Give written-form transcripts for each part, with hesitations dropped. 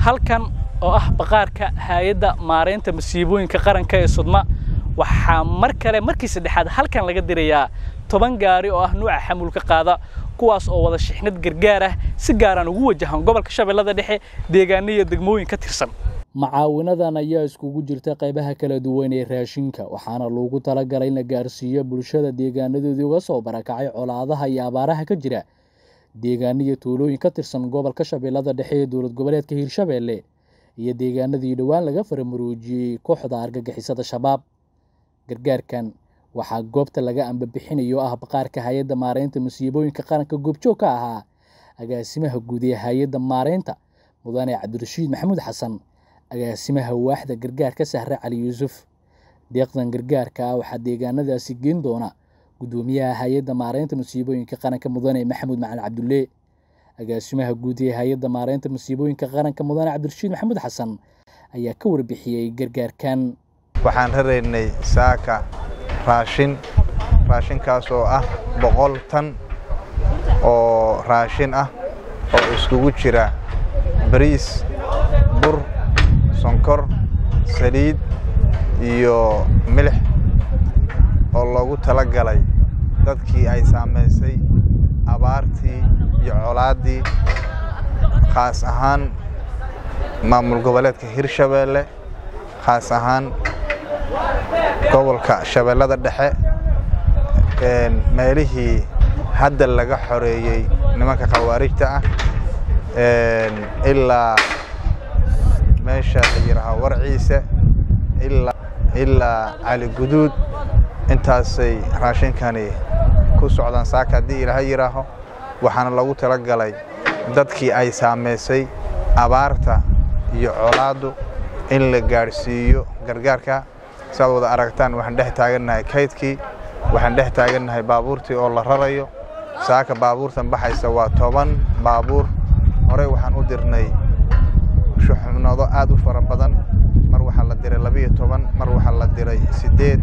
halkan oo ah baqaarka hay'adda maareynta masiibooyinka qaranka ee Sudma waxa mar kale markii saddexaad halkan laga dirayaa 10 gaari oo ah nuuca xamuulka qaada kuwaas oo wada shixnad gargaar ah si gaaran ugu wajahan gobolka Shabeellaha Dhexe deegaanada degmooyinka tirsan معاونادان ayaa iskugu jirta qaybaha kala duwan ee raashinka waxaana loogu talagalay in la gaarsiiyo bulshada deegaanadooda uga soo barakacay colaadaha iyo abaaraha ka jira deegaanada tuulooyin ka tirsan gobolka Shabeellaha Dhexe ee dawlad goboleedka Hirshabeelle iyo deegaanadii dhawaan laga farmaroojiyay kooxda argagixisada shabaab gargaarkan waxaa goobta laga ambabixinayo ah baqaarka hay'adda maareynta masiibooyinka qaranka goobjoogka ahaa agaasimaha guud ee hay'adda maareynta mudane Cabdirashiid Maxamuud Xasan agaasimaha waaxda gargaarka sahra Cali Yusuf deeqdan gargaarka waxa deegaanadaasi geyn doona gudoomiyaha hay'adda maareynta masiibooyinka qaranka mudane Mahmud Maalin Cabdulle agaasimaha guud ee hay'adda maareynta masiibooyinka qaranka mudane Cabdirashiid Maxamuud Xasan ayaa ka warbixiyay gargaarkan waxaan raraynay saaka raashin kaasoo ah 100 tan oo raashin ah oo isku jira bariis bur sonkor saliid iyo milix oo lagu tala galay dadkii ay saameysay abaartii iyo colaadii khaas ahaan maamul goboleedka Hirshabeelle khaas ahaan gobolka Shabeellaha Dhexe meelihii hadda laga xoreeyay nimanka qawaarijta ah illa meesha yiraha warciise illa ali guduud intaasay raashinkani ku socdaan saaka dii ilaahay yiraaho waxaana lagu tala galay dadkii ay saameysay abaarta iyo colaadu in la gaarsiiyo gargaarka sababta aragtaan waxaan dhex taaganahay kaydkii waxaan dhex taaganahay baabuurtii oo la rarayo saaka baabuurtan baxaysa waa 10 baabuur hore waxaan u dirnay shuxnado aad u fara badan mar waxa la diray 12 mar waxa la diray 8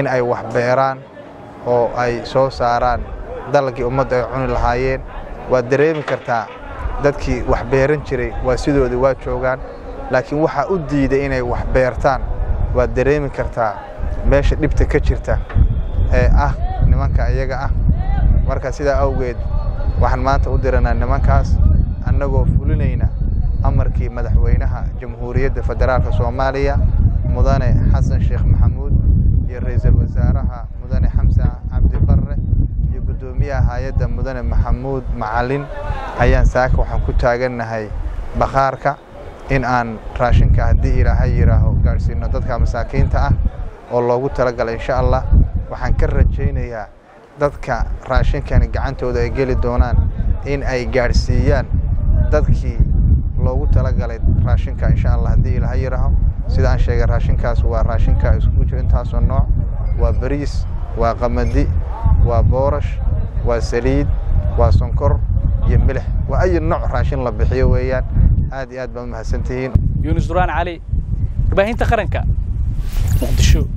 إن أي وحبيران أو أي سوساران دلقي أمد عن الهايين ودريم كرتا دكي وحبيرن شري وسيدو دوات شوغان لكن وح أدي ده إن أي وحبيرتان ودريم كرتا ماش دبت كجرتا nimanka iyaga ah marka sida awgeed waxaan maanta u diranaa nimankaas annagoo fulinayna amarkii madaxweynaha jamhuuriyadda federaalka Soomaaliya mudane Xasan Sheekh Maxamuud iyo ra'iisul wasaaraha mudane Hamza Abdibarre iyo gudoomiyaha hay'adda mudane Mahmud Maalin ayaan saaka waxaan ku taaganahay baqaarka in aan raashinka hadii ilaahay yiraaho gaarsiino dadka masaakiinta ah oo loogu talagalay insha Allah waxaan ka rajaynayaa dadka raashinkan gacantooda ay gali doonaan in ay gaarsiiyaan dadkii loogu talagalay raashinka insha Allah hadii ilaahay yiraahdo sida aan sheegay raashinkaas waa raashinka isku jira intaas oo nooc waa bariis waa qamadi waa boorash waa saliid waa sonkor iyo milix waa ay nooc raashin la bixiyo weeyaan aad iyo aad baan mahadsantahay Yunus Duraan Cali baahinta qaranka مقدشو